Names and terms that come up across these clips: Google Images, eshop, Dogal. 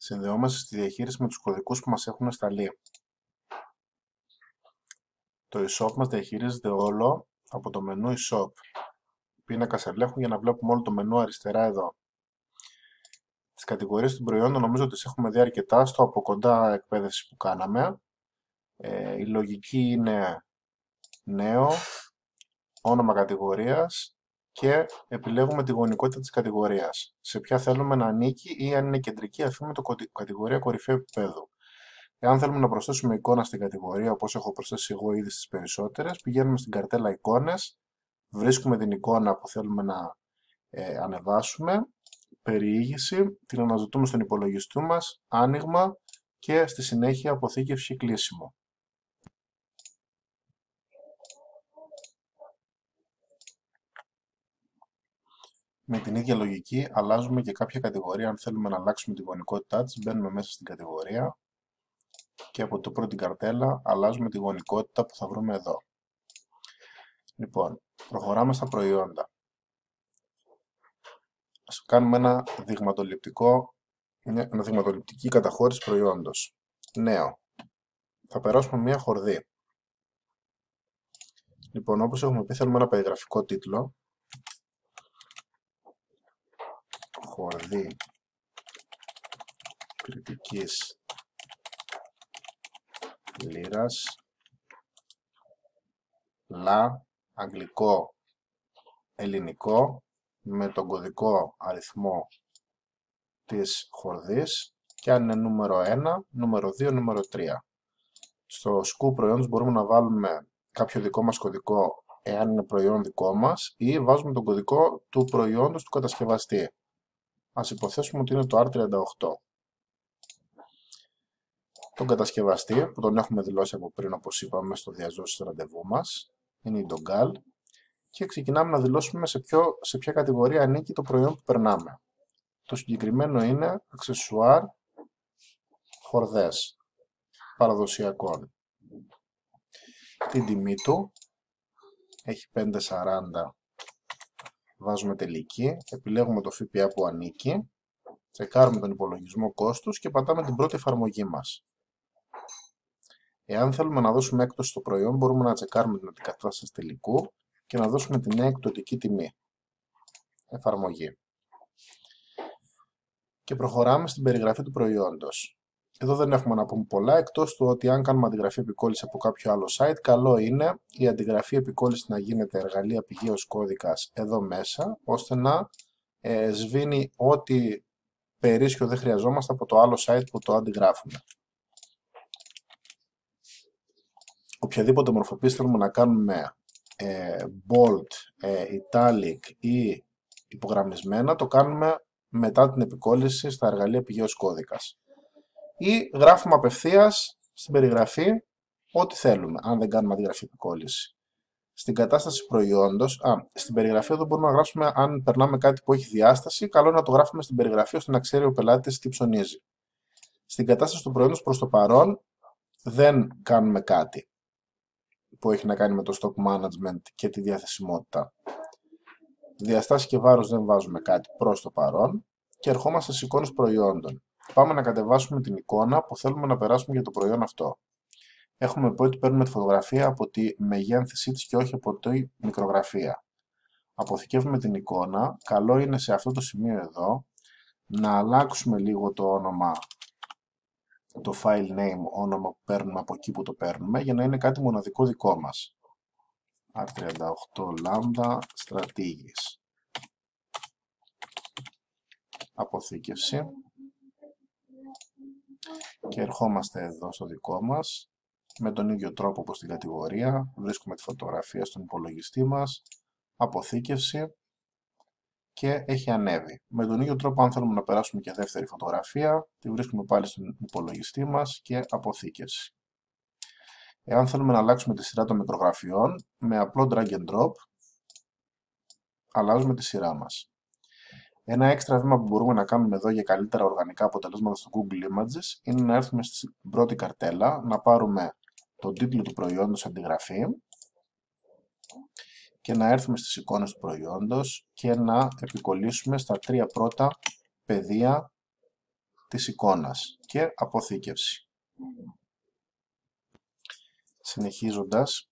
Συνδεόμαστε στη διαχείριση με τους κωδικούς που μας έχουν ασταλεί. Το eshop μας διαχειρίζεται όλο από το μενού eshop. Πίνακας ελέγχου για να βλέπουμε όλο το μενού αριστερά εδώ. Τις κατηγορίες των προϊόντων νομίζω ότι τις έχουμε δει αρκετά στο από κοντά εκπαίδευση που κάναμε. Η λογική είναι νέο, όνομα κατηγορίας και επιλέγουμε τη γωνικότητα της κατηγορίας. Σε ποια θέλουμε να ανήκει ή αν είναι κεντρική αφήνουμε το κατηγορία κορυφαίου επίπεδου. Εάν θέλουμε να προσθέσουμε εικόνα στην κατηγορία, όπως έχω προσθέσει εγώ ήδη στις περισσότερες, πηγαίνουμε στην καρτέλα εικόνες, βρίσκουμε την εικόνα που θέλουμε να ανεβάσουμε, περιήγηση, την αναζητούμε στον υπολογιστή μας, άνοιγμα και στη συνέχεια αποθήκευση κλείσιμο. Με την ίδια λογική αλλάζουμε και κάποια κατηγορία, αν θέλουμε να αλλάξουμε τη γωνικότητά της, μπαίνουμε μέσα στην κατηγορία και από το πρώτη καρτέλα αλλάζουμε τη γωνικότητα που θα βρούμε εδώ. Λοιπόν, προχωράμε στα προϊόντα. Ας κάνουμε μια δειγματοληπτική καταχώρηση προϊόντος. Νέο. Θα περάσουμε μια χορδή. Λοιπόν, όπως έχουμε πει, θέλουμε ένα περιγραφικό τίτλο. Χορδή κριτικής λίρας, λα, αγγλικό, ελληνικό, με τον κωδικό αριθμό της χορδής και αν είναι νούμερο 1, νούμερο 2, νούμερο 3. Στο σκου προϊόντος μπορούμε να βάλουμε κάποιο δικό μας κωδικό εάν είναι προϊόν δικό μας ή βάζουμε τον κωδικό του προϊόντος του κατασκευαστή. Ας υποθέσουμε ότι είναι το R38. Τον κατασκευαστή που τον έχουμε δηλώσει από πριν, όπως είπαμε στο διαζώσει του ραντεβού μας, είναι η Dogal και ξεκινάμε να δηλώσουμε σε ποια κατηγορία ανήκει το προϊόν που περνάμε. Το συγκεκριμένο είναι αξεσουάρ χορδές παραδοσιακών. Την τιμή του έχει 5,40. Βάζουμε τελική, επιλέγουμε το ΦΠΑ που ανήκει, τσεκάρουμε τον υπολογισμό κόστους και πατάμε την πρώτη εφαρμογή μας. Εάν θέλουμε να δώσουμε έκπτωση στο προϊόν, μπορούμε να τσεκάρουμε την αντικατάσταση τελικού και να δώσουμε την νέα εκπτωτική τιμή. Εφαρμογή. Και προχωράμε στην περιγραφή του προϊόντος. Εδώ δεν έχουμε να πούμε πολλά, εκτός του ότι αν κάνουμε αντιγραφή επικόλληση από κάποιο άλλο site, καλό είναι η αντιγραφή επικόλληση να γίνεται εργαλεία πηγαίος κώδικας εδώ μέσα, ώστε να σβήνει ό,τι περίσσιο δεν χρειαζόμαστε από το άλλο site που το αντιγράφουμε. Οποιαδήποτε μορφοποίηση θέλουμε να κάνουμε bold, italic ή υπογραμμισμένα, το κάνουμε μετά την επικόλληση στα εργαλεία πηγαίος κώδικας. Ή γράφουμε απευθείας στην περιγραφή ό,τι θέλουμε, αν δεν κάνουμε αντιγραφή επικόλληση. Στην κατάσταση προϊόντος, στην περιγραφή εδώ μπορούμε να γράψουμε αν περνάμε κάτι που έχει διάσταση, καλό να το γράφουμε στην περιγραφή ώστε να ξέρει ο πελάτης τι ψωνίζει. Στην κατάσταση του προϊόντος προς το παρόν δεν κάνουμε κάτι που έχει να κάνει με το stock management και τη διαθεσιμότητα. Διαστάσεις και βάρος δεν βάζουμε κάτι προς το παρόν και ερχόμαστε στις εικόνες προϊόντων. Πάμε να κατεβάσουμε την εικόνα που θέλουμε να περάσουμε για το προϊόν αυτό. Έχουμε πει ότι παίρνουμε τη φωτογραφία από τη μεγένθησή της και όχι από τη μικρογραφία. Αποθηκεύουμε την εικόνα. Καλό είναι σε αυτό το σημείο εδώ να αλλάξουμε λίγο το όνομα, το file name, όνομα που παίρνουμε από εκεί που το παίρνουμε, για να είναι κάτι μοναδικό δικό μας. R38 λάμδα στρατήγης. Αποθήκευση. Και ερχόμαστε εδώ στο δικό μας. Με τον ίδιο τρόπο όπως στην κατηγορία, βρίσκουμε τη φωτογραφία στον υπολογιστή μας, αποθήκευση και έχει ανέβει. Με τον ίδιο τρόπο, αν θέλουμε να περάσουμε και δεύτερη φωτογραφία, τη βρίσκουμε πάλι στον υπολογιστή μας και αποθήκευση. Εάν θέλουμε να αλλάξουμε τη σειρά των μικρογραφιών, με απλό drag and drop, αλλάζουμε τη σειρά μας. Ένα έξτρα βήμα που μπορούμε να κάνουμε εδώ για καλύτερα οργανικά αποτελέσματα στο Google Images είναι να έρθουμε στην πρώτη καρτέλα, να πάρουμε τον τίτλο του προϊόντος αντιγραφή και να έρθουμε στις εικόνες του προϊόντος και να επικολλήσουμε στα τρία πρώτα πεδία της εικόνας και αποθήκευση. Συνεχίζοντας,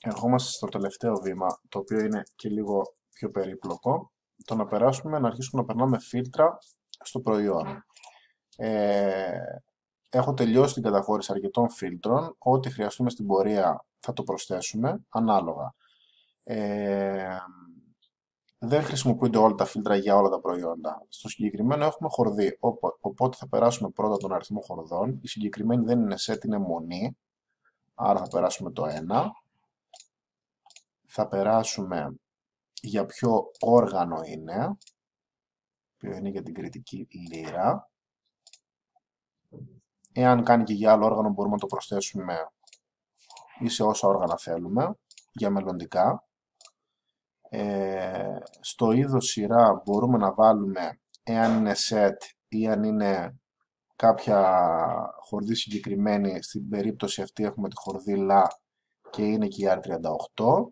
ερχόμαστε στο τελευταίο βήμα, το οποίο είναι και λίγο πιο περίπλοκο, το να περάσουμε, να αρχίσουμε να περνάμε φίλτρα στο προϊόν. Έχω τελειώσει την καταχώρηση αρκετών φίλτρων, ό,τι χρειαστούμε στην πορεία θα το προσθέσουμε, ανάλογα. Δεν χρησιμοποιούνται όλα τα φίλτρα για όλα τα προϊόντα. Στο συγκεκριμένο έχουμε χορδή, οπότε θα περάσουμε πρώτα τον αριθμό χορδών. Η συγκεκριμένη δεν είναι set, είναι μονή, άρα θα περάσουμε το 1. Θα περάσουμε για ποιο όργανο είναι, ποιο είναι για την κριτική λίρα. Εάν κάνει και για άλλο όργανο μπορούμε να το προσθέσουμε ή σε όσα όργανα θέλουμε, για μελλοντικά. Στο είδος σειρά μπορούμε να βάλουμε εάν είναι set ή αν είναι κάποια χορδή συγκεκριμένη. Στην περίπτωση αυτή έχουμε τη χορδή λα και είναι και η R38.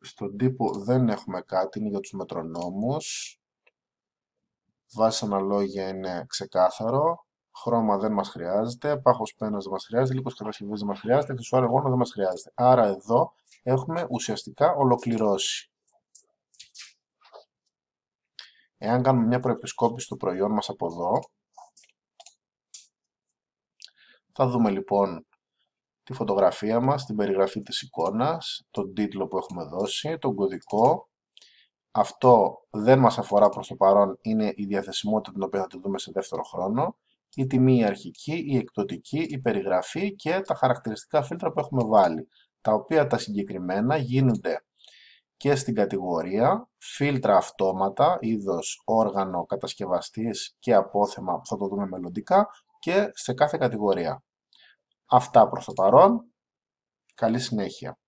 Στον τύπο δεν έχουμε κάτι, είναι για τους μετρονόμους. Βάση αναλόγια είναι ξεκάθαρο. Χρώμα δεν μας χρειάζεται, πάχος πένας δεν μας χρειάζεται, λίπος κατασκευής δεν μας χρειάζεται, αξεσουάρ εγώνα δεν μας χρειάζεται. Άρα εδώ έχουμε ουσιαστικά ολοκληρώσει. Εάν κάνουμε μια προεπισκόπηση του προϊόν μας από εδώ, θα δούμε λοιπόν τη φωτογραφία μας, την περιγραφή της εικόνας, τον τίτλο που έχουμε δώσει, τον κωδικό. Αυτό δεν μας αφορά προς το παρόν, είναι η διαθεσιμότητα την οποία θα τη δούμε σε δεύτερο χρόνο. Η τιμή, η αρχική, η εκπτωτική, η περιγραφή και τα χαρακτηριστικά φίλτρα που έχουμε βάλει, τα οποία τα συγκεκριμένα γίνονται και στην κατηγορία, φίλτρα αυτόματα, είδος, όργανο, κατασκευαστής και απόθεμα που θα το δούμε μελλοντικά και σε κάθε κατηγορία. Αυτά προς το παρόν. Καλή συνέχεια.